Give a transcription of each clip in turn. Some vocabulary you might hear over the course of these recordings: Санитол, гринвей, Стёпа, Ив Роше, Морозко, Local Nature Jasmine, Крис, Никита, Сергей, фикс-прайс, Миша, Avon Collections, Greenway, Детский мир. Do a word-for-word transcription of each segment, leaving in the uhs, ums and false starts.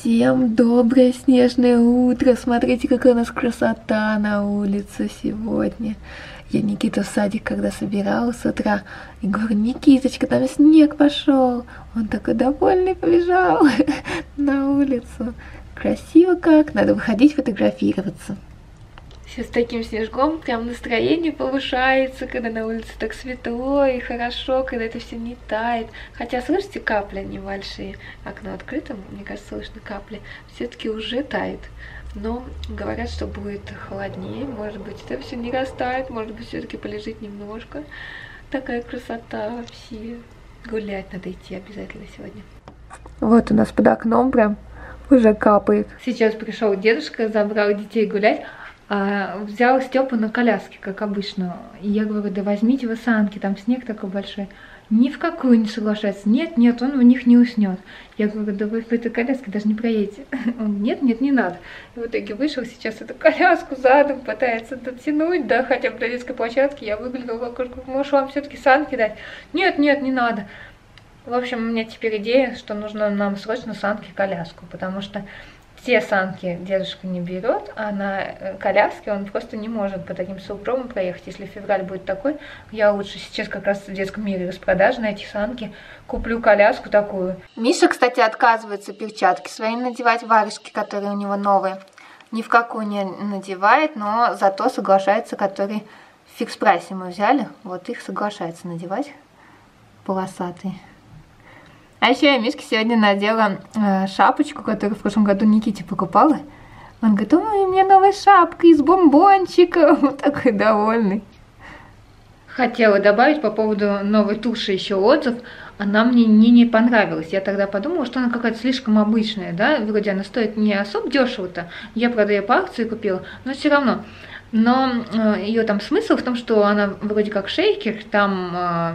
Всем доброе снежное утро! Смотрите, какая у нас красота на улице сегодня. Я Никиту в садик когда собирала с утра, и говорю: Никиточка, там снег пошел. Он такой довольный побежал на улицу. Красиво как, надо выходить фотографироваться. Все с таким снежком, прям настроение повышается, когда на улице так светло и хорошо, когда это все не тает. Хотя, слышите, капли небольшие. Окно открыто, мне кажется, слышно капли. Все-таки уже тает. Но говорят, что будет холоднее. Может быть, это все не растает, может быть, все-таки полежит немножко. Такая красота вообще. Гулять надо идти обязательно сегодня. Вот у нас под окном прям уже капает. Сейчас пришел дедушка, забрал детей гулять. А, взял Стёпу на коляске, как обычно. И я говорю: да возьмите вы санки, там снег такой большой. Ни в какую не соглашается. Нет, нет, он в них не уснет. Я говорю: да вы по этой коляске даже не проедете. Он: нет, нет, не надо. И в итоге вышел, сейчас эту коляску задом пытается дотянуть, да, хотя бы до детской площадки. Я выглянула в окошко: может, вам все-таки санки дать? Нет, нет, не надо. В общем, у меня теперь идея, что нужно нам срочно санки и коляску, потому что те санки дедушка не берет, а на коляске он просто не может по таким сугробам проехать. Если февраль будет такой, я лучше сейчас как раз в Детском мире распродажи на эти санки куплю коляску такую. Миша, кстати, отказывается перчатки свои надевать, варежки, которые у него новые. Ни в какую не надевает, но зато соглашается, которые в фикс-прайсе мы взяли. Вот их соглашается надевать, полосатые. А еще я Мишке сегодня надела э, шапочку, которую в прошлом году Никите покупала. Он говорит: ой, у меня новая шапка из бомбончиков. Он такой довольный. Хотела добавить по поводу новой туши еще отзыв. Она мне не, не понравилась. Я тогда подумала, что она какая-то слишком обычная, да? Вроде она стоит не особо дешево-то. Я, правда, ее по акции купила, но все равно. Но э, ее там смысл в том, что она вроде как шейкер, там э,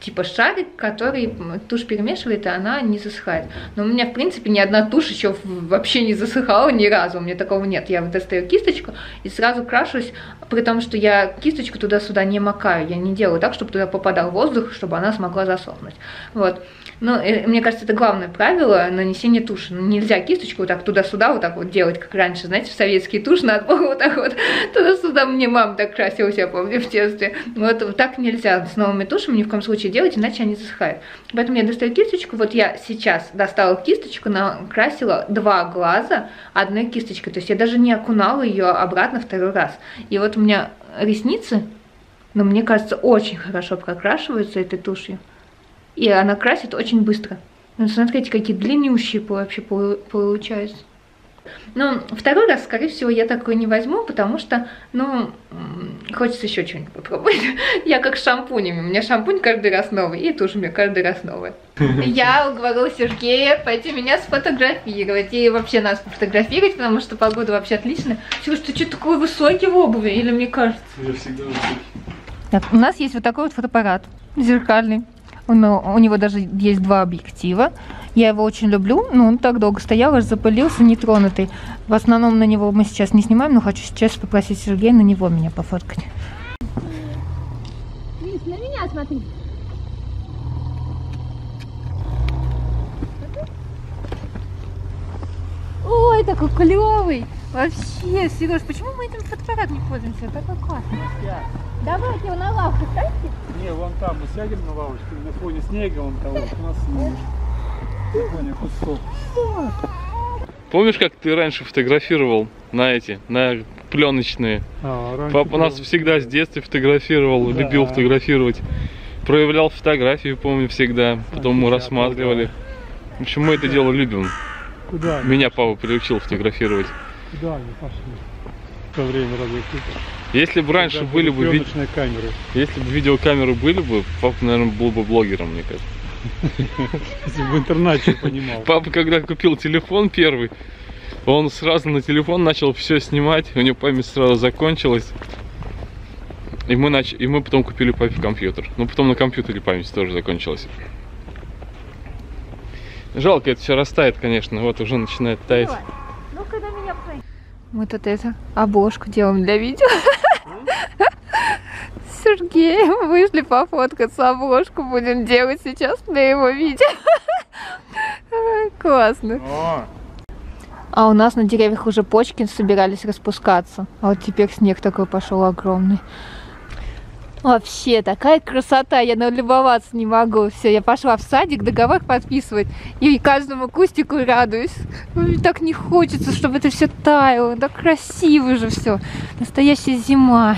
типа шарик, который тушь перемешивает, и она не засыхает. Но у меня, в принципе, ни одна тушь еще вообще не засыхала ни разу, у меня такого нет. Я вот достаю кисточку и сразу крашусь, при том, что я кисточку туда-сюда не макаю, я не делаю так, чтобы туда попадал воздух, чтобы она смогла засохнуть. Вот. Но э, мне кажется, это главное правило нанесения туши. Нельзя кисточку вот так туда-сюда вот так вот делать, как раньше, знаете, в советские туши надо было вот так вот. Туда-сюда, мне мама так красилась, я помню, в детстве. Вот так нельзя с новыми тушами ни в коем случае делать, иначе они засыхают. Поэтому я достаю кисточку. Вот я сейчас достала кисточку, накрасила два глаза одной кисточкой. То есть я даже не окунала ее обратно второй раз. И вот у меня ресницы, но ну, мне кажется, очень хорошо прокрашиваются этой тушью. И она красит очень быстро. Ну, смотрите, какие длиннющие вообще получаются. Но второй раз, скорее всего, я такой не возьму, потому что, ну, хочется еще что-нибудь попробовать. Я как с шампунями. У меня шампунь каждый раз новый, и тушь у меня каждый раз новая. Я уговорила Сергея пойти меня сфотографировать. И вообще нас пофотографировать, потому что погода вообще отличная. Сереж, ты что такой высокий в обуви? Или мне кажется? Я всегда высокий. Так, у нас есть вот такой вот фотоаппарат зеркальный. Он, у него даже есть два объектива. Я его очень люблю, но он так долго стоял, аж запылился, нетронутый. В основном на него мы сейчас не снимаем, но хочу сейчас попросить Сергея на него меня пофоткать. Крис, на меня смотри. Ой, такой клевый! Вообще, Сереж, почему мы этим фотоаппаратом не пользуемся? Такой классный. Давайте его на лавку ставьте. Не, вон там мы сядем на лавочку, на фоне снега, вон там вот у нас снимешь. Помнишь, как ты раньше фотографировал на эти, на пленочные? А, Папа нас всегда с детства фотографировал, да. Любил фотографировать. Проявлял фотографии, помню, всегда. Потом мы рассматривали. В общем, мы это дело любим. Куда Меня папа приучил фотографировать. Куда они пошли? В то время разве Если бы раньше Когда были бы... Ви... камеры. Если бы видеокамеры были бы, папа, наверное, был бы блогером, мне кажется. Если бы в интернете понимал. Папа, когда купил телефон первый, он сразу на телефон начал все снимать, у него память сразу закончилась. И мы, нач... и мы потом купили папе компьютер. Но потом на компьютере память тоже закончилась. Жалко, это все растает, конечно. Вот уже начинает таять. Ну-ка, на меня пой. Мы тут это обложку делаем для видео. С Сергеем вышли пофоткаться, обложку будем делать сейчас для его видео. Классно. О, А у нас на деревьях уже почки собирались распускаться. А вот теперь снег такой пошел огромный. Вообще, такая красота, я налюбоваться не могу. Все, я пошла в садик договор подписывать. И каждому кустику радуюсь. Мне так не хочется, чтобы это все таяло. Так красиво же все. Настоящая зима.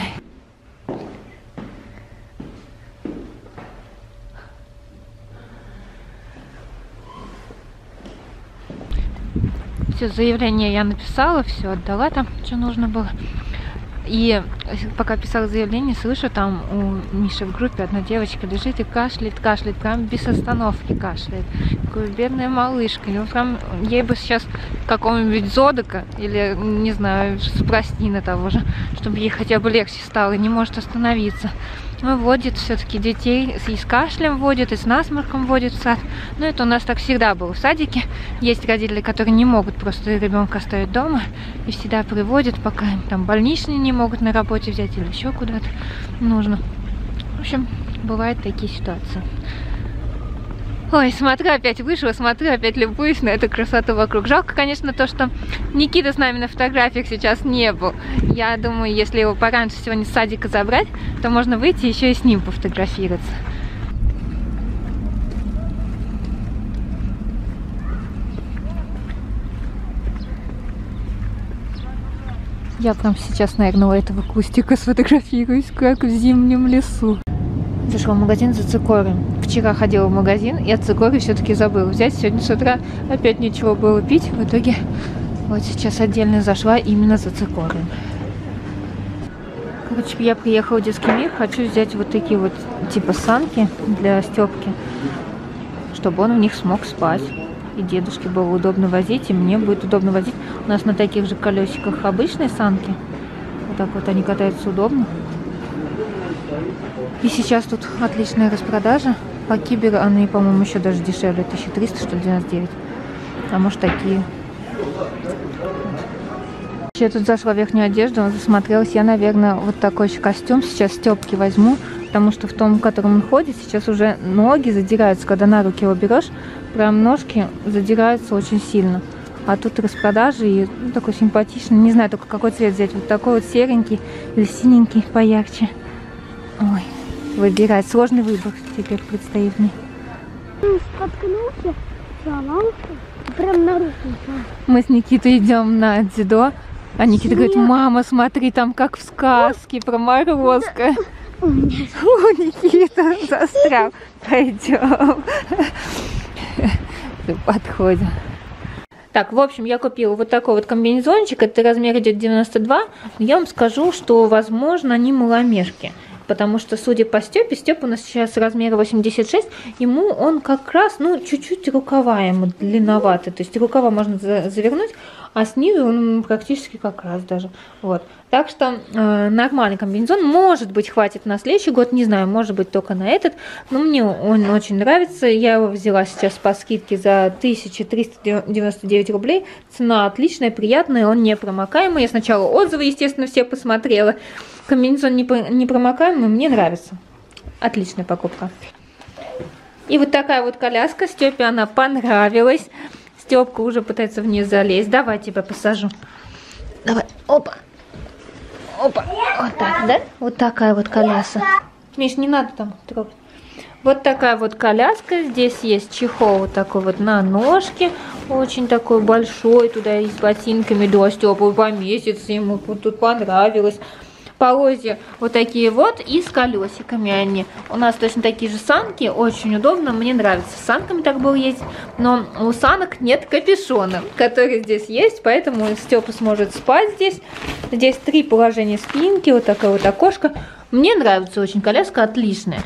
Все, заявление я написала, все отдала там, что нужно было. И пока писала заявление, слышу, там у Миши в группе одна девочка лежит и кашляет, кашляет, прям без остановки кашляет. Такая бедная малышка. Ну, прям, ей бы сейчас какого-нибудь зодока или, не знаю, с пластина того же, чтобы ей хотя бы легче стало, не может остановиться. Ну, водит все-таки детей, и с кашлем водит, и с насморком водит в сад. Ну, это у нас так всегда было в садике. Есть родители, которые не могут просто ребенка оставить дома, и всегда приводят, пока им там больничные не могут на работе взять или еще куда-то нужно. В общем, бывают такие ситуации. Ой, смотрю, опять вышла, смотрю, опять любуюсь на эту красоту вокруг. Жалко, конечно, то, что Никита с нами на фотографиях сейчас не был. Я думаю, если его пораньше сегодня с садика забрать, то можно выйти еще и с ним пофотографироваться. Я прям сейчас, наверное, у этого кустика сфотографируюсь, как в зимнем лесу. Зашла в магазин за цикорием. Вчера ходила в магазин и от цикория все-таки забыла взять. Сегодня с утра опять ничего было пить. В итоге вот сейчас отдельно зашла именно за цикорием. Короче, я приехала в Детский мир. Хочу взять вот такие вот типа санки для Стёпки, чтобы он в них смог спать. И дедушке было удобно возить, и мне будет удобно возить. У нас на таких же колесиках обычные санки. Вот так вот они катаются удобно. И сейчас тут отличная распродажа. По кибер они, по-моему, еще даже дешевле. тысяча триста, что ли, двенадцать девять. А может, такие. Я тут зашла в верхнюю одежду, засмотрелась. Я, наверное, вот такой же костюм сейчас Стёпки возьму. Потому что в том, в котором он ходит, сейчас уже ноги задираются. Когда на руки его берешь, прям ножки задираются очень сильно. А тут распродажи, и ну, такой симпатичный. Не знаю только, какой цвет взять. Вот такой вот серенький или синенький поярче. Ой, выбирать. Сложный выбор теперь предстоит мне. Споткнулся, сломался, прям на руку. Мы с Никитой идем на дзюдо. А Никита говорит: мама, смотри, там как в сказке про Морозко. У Никита застрял. Пойдем. Подходим. Так, в общем, я купила вот такой вот комбинезончик. Это размер идет девяносто два. Я вам скажу, что, возможно, они маломерки. Потому что, судя по Стёпе, Стёпа у нас сейчас размер восемьдесят шесть, ему он как раз, ну, чуть-чуть рукава ему длинновато, то есть рукава можно за завернуть, а снизу он практически как раз даже, вот. Так что э, нормальный комбинезон, может быть, хватит на следующий год, не знаю, может быть, только на этот, но мне он очень нравится, я его взяла сейчас по скидке за тысячу триста девяносто девять рублей, цена отличная, приятная, он непромокаемый, я сначала отзывы, естественно, все посмотрела. Комбинезон непромокаемый, мне нравится. Отличная покупка. И вот такая вот коляска. Стёпе она понравилась. Стёпка уже пытается в нее залезть. Давай тебя посажу. Давай. Опа. Опа. Вот так, да? Вот такая вот коляса. Миш, не надо там трогать. Вот такая вот коляска. Здесь есть чехол вот такой вот на ножке. Очень такой большой. Туда и с ботинками. Да, Стёпа поместится. Ему тут понравилось. Полозья вот такие вот и с колесиками они. У нас точно такие же санки, очень удобно, мне нравится. С санками так было ездить, но у санок нет капюшона, который здесь есть, поэтому Стёпа сможет спать здесь. Здесь три положения спинки, вот такое вот окошко. Мне нравится очень, коляска отличная.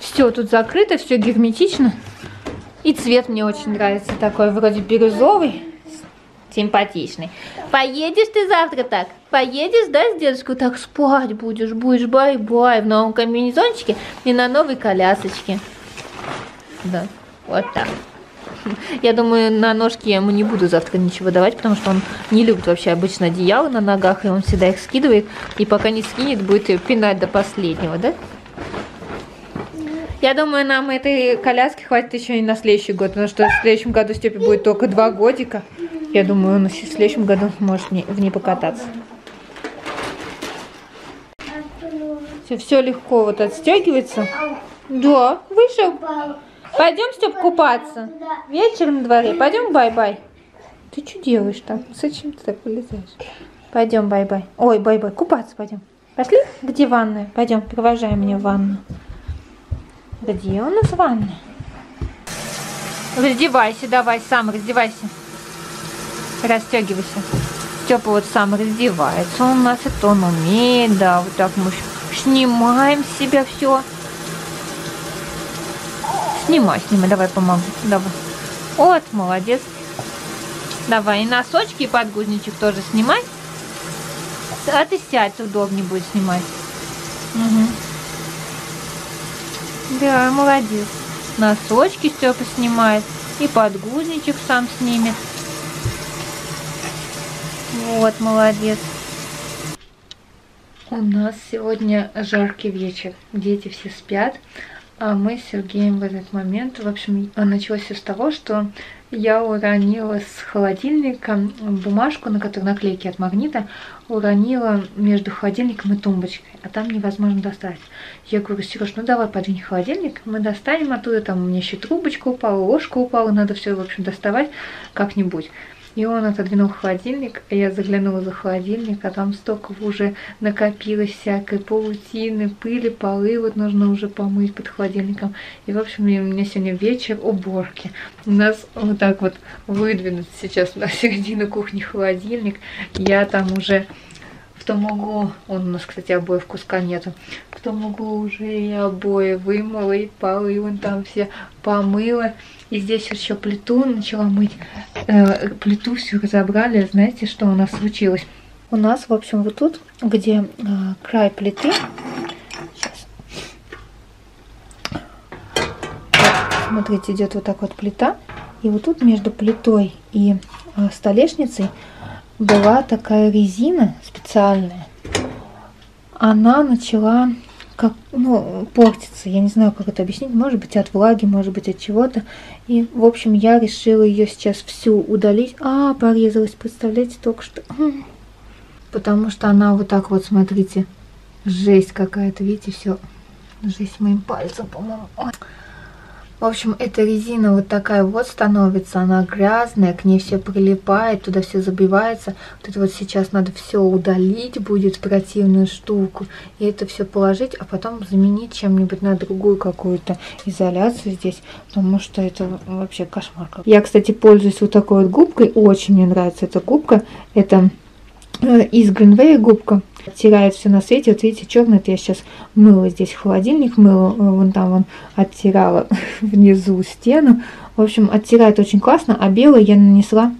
Все тут закрыто, все герметично. И цвет мне очень нравится, такой вроде бирюзовый, симпатичный. Поедешь ты завтра так? Поедешь, да, с дедушкой? Так спать будешь, будешь бай-бай в новом комбинезончике и на новой колясочке. Да, вот так. Я думаю, на ножки я ему не буду завтра ничего давать, потому что он не любит вообще обычно одеяло на ногах, и он всегда их скидывает. И пока не скинет, будет ее пинать до последнего, да? Я думаю, нам этой коляски хватит еще и на следующий год, потому что в следующем году Стёпе будет только два годика. Я думаю, он в следующем году сможет в ней покататься. Все, все легко вот отстегивается. Да, вышел. Пойдем, Стёп, купаться. Вечер на дворе. Пойдем, бай-бай. Ты что делаешь там? Зачем ты так вылезаешь? Пойдем, бай-бай. Ой, бай-бай, купаться пойдем. Пошли? Где ванная? Пойдем, провожай меня в ванну. Где у нас ванна? Раздевайся, давай, сам раздевайся. Растягивайся. Стёпа вот сам раздевается. Он у нас это он умеет, да. Вот так мы снимаем с себя все. Снимай, снимай, давай помогу. Давай. Вот, молодец. Давай, и носочки, и подгузничек тоже снимай. А ты сядь, удобнее будет снимать. Угу. Да, молодец. Носочки Стёпа снимает. И подгузничек сам снимет. Вот, молодец. У нас сегодня жаркий вечер. Дети все спят. А мы с Сергеем в этот момент, в общем, началось все с того, что я уронила с холодильника бумажку, на которой наклейки от магнита, уронила между холодильником и тумбочкой, а там невозможно достать. Я говорю, Сереж, ну давай подвинь холодильник, мы достанем оттуда, там у меня еще трубочка упала, ложка упала, надо все, в общем, доставать как-нибудь. И он отодвинул холодильник, а я заглянула за холодильник, а там столько уже накопилось всякой паутины, пыли, полы вот нужно уже помыть под холодильником. И, в общем, у меня сегодня вечер уборки. У нас вот так вот выдвинут сейчас на середину кухни холодильник. Я там уже в том углу, он у нас, кстати, обоев куска нету, в том углу уже и обои вымыла, и полы вон там все помыла. И здесь еще плиту начала мыть. Э, плиту всю разобрали. Знаете, что у нас случилось? У нас, в общем, вот тут, где э, край плиты. Сейчас. Вот, смотрите, идет вот так вот плита. И вот тут между плитой и э, столешницей была такая резина специальная. Она начала... Как, ну, портится, я не знаю, как это объяснить, может быть, от влаги, может быть, от чего-то. И, в общем, я решила ее сейчас всю удалить. А, порезалась, представляете, только что. Потому что она вот так вот, смотрите, жесть какая-то, видите, все, жесть моим пальцем, по-моему. В общем, эта резина вот такая вот становится, она грязная, к ней все прилипает, туда все забивается. Вот это вот сейчас надо все удалить, будет противную штуку, и это все положить, а потом заменить чем-нибудь на другую какую-то изоляцию здесь, потому что это вообще кошмар. Я, кстати, пользуюсь вот такой вот губкой, очень мне нравится эта губка, это из Greenway губка. Оттирает все на свете. Вот видите, черный, это я сейчас мыла здесь холодильник, мыла, вон там вон оттирала внизу стену. В общем, оттирает очень классно, а белое я нанесла,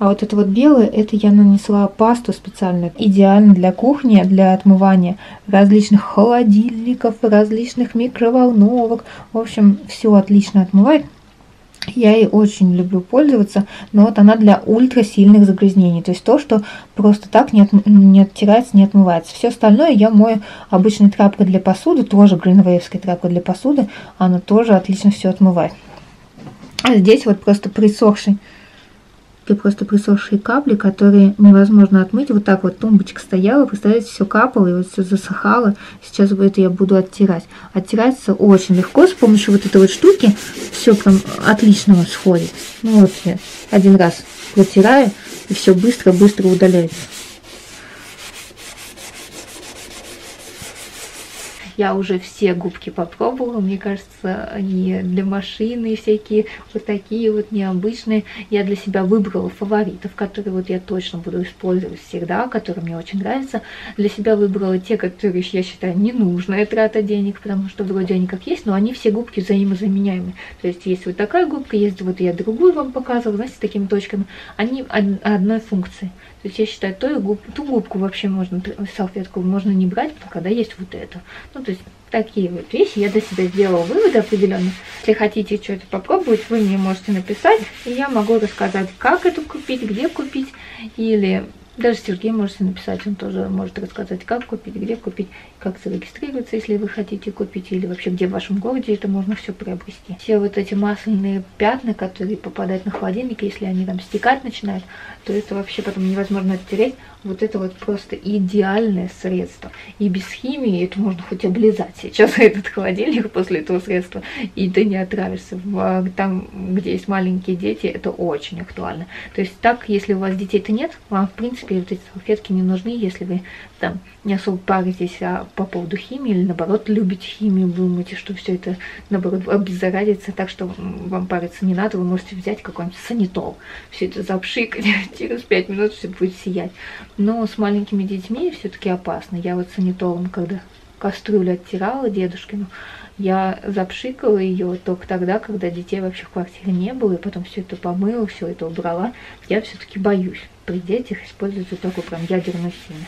а вот это вот белое, это я нанесла пасту специальную. Идеально для кухни, для отмывания различных холодильников, различных микроволновок. В общем, все отлично отмывает. Я ей очень люблю пользоваться, но вот она для ультрасильных загрязнений. То есть то, что просто так не, от, не оттирается, не отмывается. Все остальное я мою обычной тряпкой для посуды, тоже гринвеевской тряпкой для посуды. Она тоже отлично все отмывает. А здесь вот просто присохший, просто присохшие капли, которые невозможно отмыть. Вот так вот тумбочка стояла, представляете, все капало и вот все засыхало. Сейчас это я буду оттирать. Оттирается очень легко с помощью вот этой вот штуки. Все прям отлично сходит. Ну вот я один раз протираю и все быстро-быстро удаляется. Я уже все губки попробовала, мне кажется, они для машины всякие, вот такие вот необычные. Я для себя выбрала фаворитов, которые вот я точно буду использовать всегда, которые мне очень нравятся. Для себя выбрала те, которые, я считаю, ненужная трата денег, потому что вроде они как есть, но они все губки взаимозаменяемые. То есть есть вот такая губка, есть вот я другую вам показывала, знаете, с такими точками. Они одной функции. То есть я считаю, ту губку, ту губку вообще можно, салфетку можно не брать, когда есть вот эту. Ну, то есть такие вот вещи. Я для себя сделала выводы определенно. Если хотите что-то попробовать, вы мне можете написать, и я могу рассказать, как это купить, где купить, или Даже Сергей можете написать, он тоже может рассказать, как купить, где купить, как зарегистрироваться, если вы хотите купить, или вообще где в вашем городе это можно все приобрести. Все вот эти масляные пятна, которые попадают на холодильник, если они там стекать начинают, то это вообще потом невозможно оттереть. Вот это вот просто идеальное средство. И без химии это можно хоть облизать сейчас этот холодильник после этого средства, и ты не отравишься. Там, где есть маленькие дети, это очень актуально. То есть так, если у вас детей-то нет, вам в принципе вот эти салфетки не нужны, если вы там не особо паритесь а по поводу химии, или наоборот любите химию, вы думаете, что все это наоборот обеззаразится, так что вам париться не надо, вы можете взять какой-нибудь санитол, все это запшикать, через пять минут все будет сиять. Но с маленькими детьми все-таки опасно. Я вот санитолом, когда кастрюлю оттирала дедушкину, я запшикала ее только тогда, когда детей вообще в квартире не было, и потом все это помыла, все это убрала. Я все-таки боюсь при детях использовать вот такую прям ядерную химию.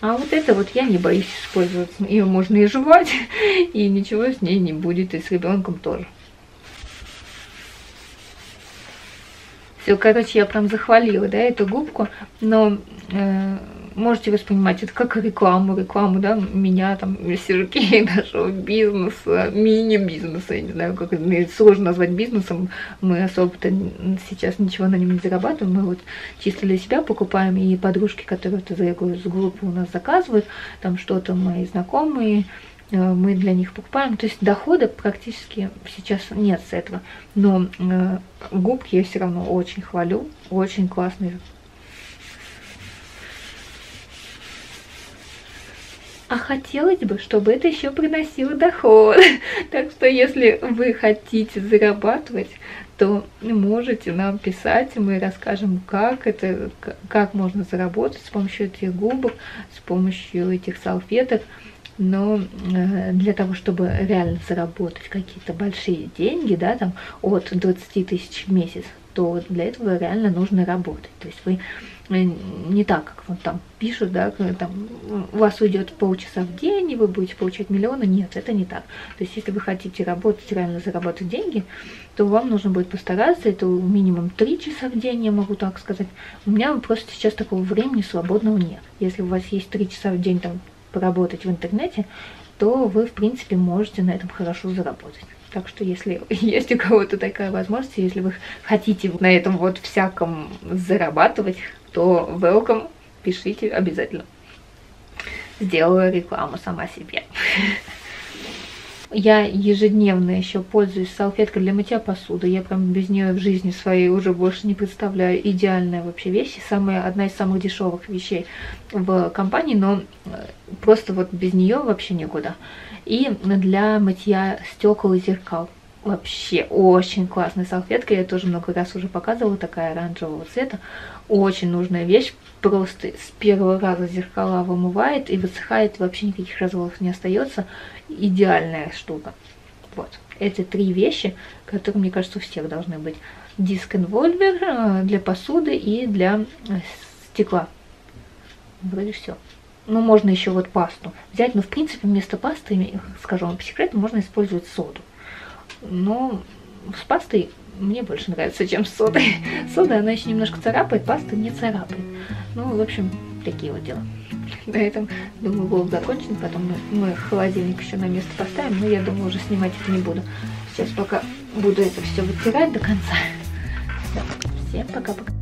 А вот это вот я не боюсь использовать. Ее можно и жевать, и ничего с ней не будет, и с ребенком тоже. Все, короче, я прям захвалила, да, эту губку, но... Э можете воспринимать это как рекламу, рекламу, да, меня, там, Сергей, нашего бизнеса, мини-бизнеса, я не знаю, как это сложно назвать бизнесом, мы особо-то сейчас ничего на нем не зарабатываем, мы вот чисто для себя покупаем, и подружки, которые вот из группы у нас заказывают, там что-то мои знакомые, мы для них покупаем, то есть дохода практически сейчас нет с этого, но э, губки я все равно очень хвалю, очень классные. А хотелось бы, чтобы это еще приносило доход. Так что, если вы хотите зарабатывать, то можете нам писать, и мы расскажем, как это, как можно заработать с помощью этих губок, с помощью этих салфеток. Но для того, чтобы реально заработать какие-то большие деньги, да, там от двадцати тысяч в месяц, то для этого реально нужно работать. То есть вы не так, как вам там пишут, да, там у вас уйдет полчаса в день, и вы будете получать миллионы. Нет, это не так. То есть если вы хотите работать, реально заработать деньги, то вам нужно будет постараться. Это минимум три часа в день, я могу так сказать. У меня просто сейчас такого времени свободного нет. Если у вас есть три часа в день там поработать в интернете, то вы, в принципе, можете на этом хорошо заработать. Так что, если есть у кого-то такая возможность, если вы хотите на этом вот всяком зарабатывать, то welcome, пишите обязательно. Сделаю рекламу сама себе. Я ежедневно еще пользуюсь салфеткой для мытья посуды. Я прям без нее в жизни своей уже больше не представляю. Идеальная вообще вещь. Самая, одна из самых дешевых вещей в компании, но просто вот без нее вообще никуда. И для мытья стекол и зеркал. Вообще очень классная салфетка. Я тоже много раз уже показывала. Такая оранжевого цвета. Очень нужная вещь. Просто с первого раза зеркала вымывает и высыхает. Вообще никаких развалов не остается. Идеальная штука. Вот. Это три вещи, которые, мне кажется, у всех должны быть. Диск-инвольвер для посуды и для стекла. Вроде все. Ну, можно еще вот пасту взять. Но, в принципе, вместо пасты, скажу вам по секрету, можно использовать соду. Но с пастой мне больше нравится, чем с содой. Сода, она еще немножко царапает, паста не царапает. Ну, в общем, такие вот дела. На этом, думаю, блог закончен. Потом мы, мы холодильник еще на место поставим. Но я думаю, уже снимать это не буду. Сейчас пока буду это все вытирать до конца. Всем пока-пока.